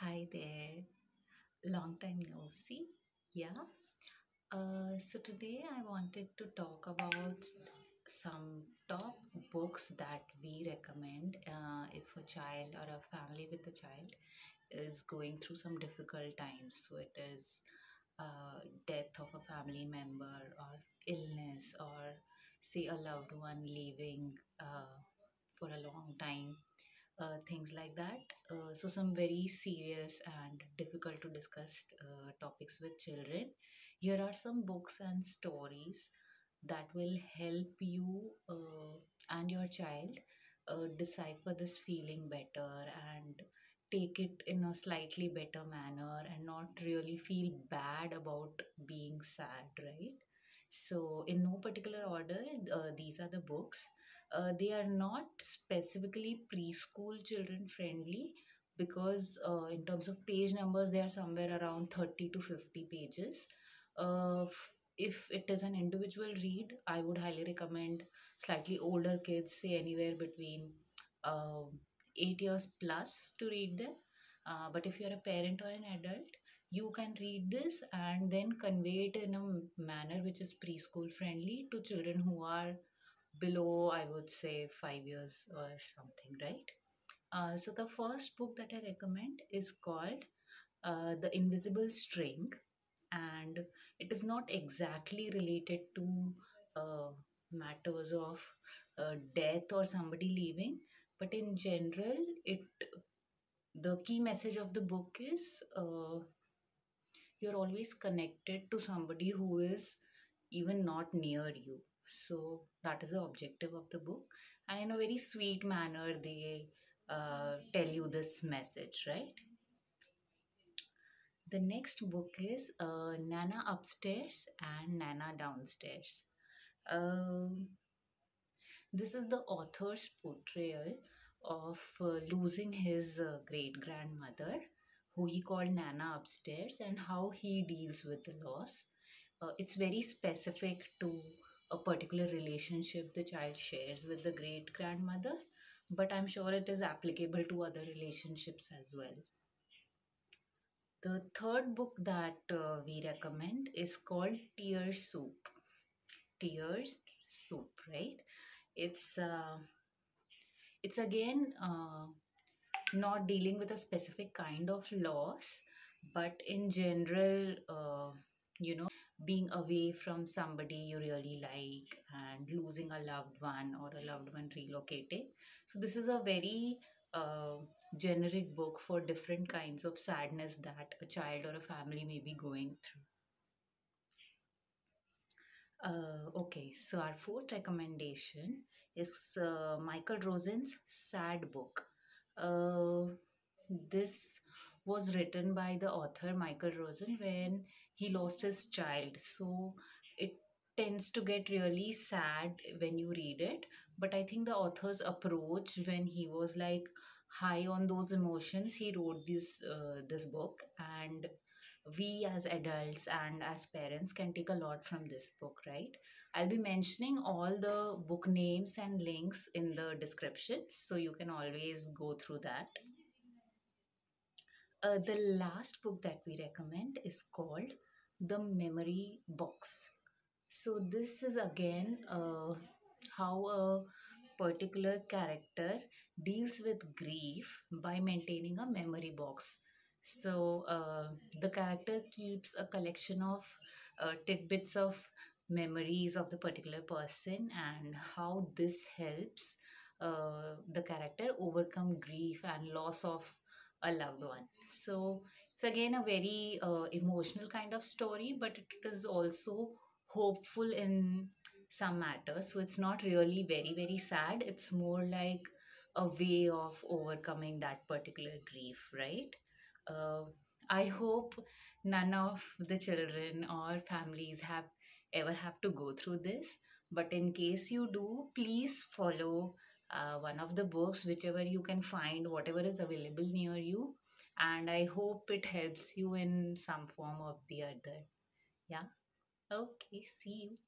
Hi there, long time no see. Yeah. So today I wanted to talk about some top books that we recommend if a child or a family with a child is going through some difficult times. So it is death of a family member or illness or say a loved one leaving for a long time. Things like that. So some very serious and difficult to discuss topics with children. Here are some books and stories that will help you and your child decipher this feeling better and take it in a slightly better manner and not really feel bad about being sad, right? So, in no particular order, these are the books. They are not specifically preschool children friendly because, in terms of page numbers, they are somewhere around 30 to 50 pages. If it is an individual read, I would highly recommend slightly older kids, say anywhere between 8 years plus, to read them. But if you're a parent or an adult, you can read this and then convey it in a manner which is preschool friendly to children who are below, I would say, 5 years or something, right? So the first book that I recommend is called The Invisible String, and it is not exactly related to matters of death or somebody leaving, but in general, the key message of the book is you're always connected to somebody who is even not near you. So that is the objective of the book, and in a very sweet manner they tell you this message, right? The next book is Nana Upstairs and Nana Downstairs. This is the author's portrayal of losing his great-grandmother, who he called Nana upstairs, and how he deals with the loss. It's very specific to a particular relationship the child shares with the great-grandmother, but I'm sure it is applicable to other relationships as well. The third book that we recommend is called Tears Soup. Tears Soup, right? It's again not dealing with a specific kind of loss, but in general, being away from somebody you really like and losing a loved one or a loved one relocating. So this is a very generic book for different kinds of sadness that a child or a family may be going through. Okay, so our fourth recommendation is Michael Rosen's Sad Book. This was written by the author Michael Rosen when he lost his child. So it tends to get really sad when you read it. But I think the author's approach, when he was like high on those emotions, he wrote this book, and we as adults and as parents can take a lot from this book, right? I'll be mentioning all the book names and links in the description, so you can always go through that. The last book that we recommend is called The Memory Box. So this is again how a particular character deals with grief by maintaining a memory box. So the character keeps a collection of tidbits of memories of the particular person, and how this helps the character overcome grief and loss of a loved one. So it's again a very emotional kind of story, but it is also hopeful in some matters. So it's not really very, very sad. It's more like a way of overcoming that particular grief, right? I hope none of the children or families have ever have to go through this, but in case you do, please follow one of the books, whichever you can find, whatever is available near you, and I hope it helps you in some form or the other. Yeah. Okay, see you.